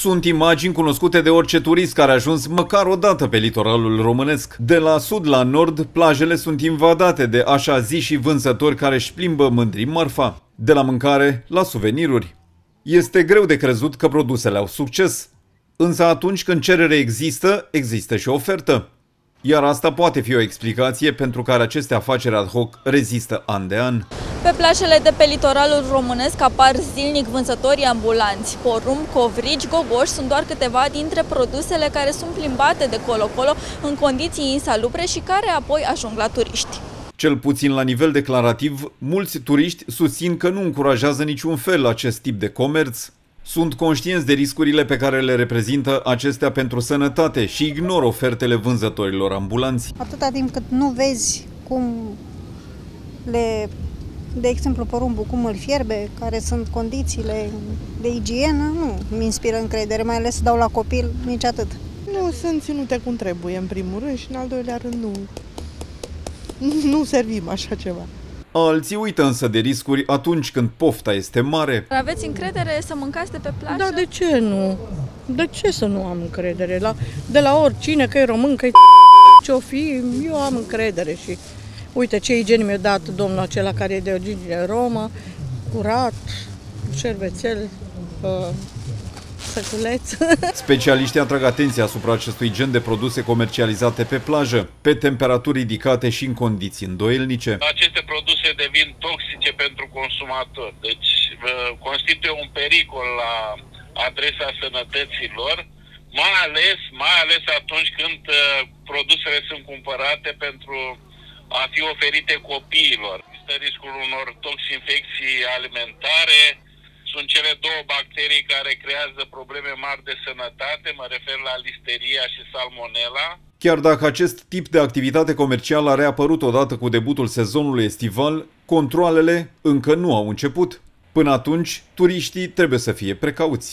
sunt imagini cunoscute de orice turist care a ajuns măcar o dată pe litoralul românesc. De la sud la nord, plajele sunt invadate de așa ziși vânzători care își plimbă mândri marfa, de la mâncare la suveniruri. Este greu de crezut că produsele au succes, însă atunci când cerere există, există și ofertă. Iar asta poate fi o explicație pentru care aceste afaceri ad hoc rezistă an de an. Pe plajele de pe litoralul românesc apar zilnic vânzătorii ambulanți. Porumb, covrigi, gogoși sunt doar câteva dintre produsele care sunt plimbate de colo-colo în condiții insalubre și care apoi ajung la turiști. Cel puțin la nivel declarativ, mulți turiști susțin că nu încurajează niciun fel acest tip de comerț. Sunt conștienți de riscurile pe care le reprezintă acestea pentru sănătate și ignoră ofertele vânzătorilor ambulanți. Atâta timp cât nu vezi cum de exemplu, porumbul, cum îl fierbe, care sunt condițiile de igienă, nu mi inspiră încredere, mai ales să dau la copil, nici atât. Nu sunt ținute cum trebuie, în primul rând, și în al doilea rând nu servim așa ceva. Alții uită însă de riscuri atunci când pofta este mare. Aveți încredere să mâncați de pe plajă? Da, de ce nu? De ce să nu am încredere? De la oricine, că e român, că e ce-o fi, eu am încredere și... Uite ce igienă mi-a dat domnul acela care e de origine romă, curat, șervețel, săculeț. Specialiștii atrag atenția asupra acestui gen de produse comercializate pe plajă, pe temperaturi ridicate și în condiții îndoielnice. Aceste produse devin toxice pentru consumator, deci constituie un pericol la adresa sănătății lor, mai ales atunci când produsele sunt cumpărate pentru a fi oferite copiilor. Există riscul unor toxinfecții alimentare, sunt cele două bacterii care creează probleme mari de sănătate, mă refer la listeria și salmonella. Chiar dacă acest tip de activitate comercială a reapărut odată cu debutul sezonului estival, controalele încă nu au început. Până atunci, turiștii trebuie să fie precauți.